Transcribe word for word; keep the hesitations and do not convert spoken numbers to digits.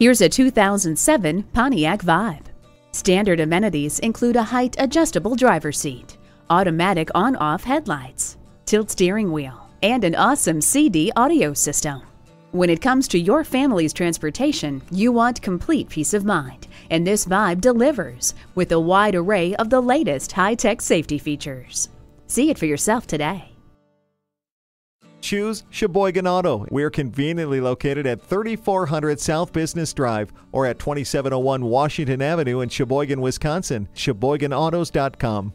Here's a two thousand seven Pontiac Vibe. Standard amenities include a height-adjustable driver's seat, automatic on-off headlights, tilt steering wheel, and an awesome C D audio system. When it comes to your family's transportation, you want complete peace of mind, and this Vibe delivers with a wide array of the latest high-tech safety features. See it for yourself today. Choose Sheboygan Auto. We're conveniently located at thirty-four hundred South Business Drive or at twenty-seven oh one Washington Avenue in Sheboygan, Wisconsin. Sheboygan autos dot com.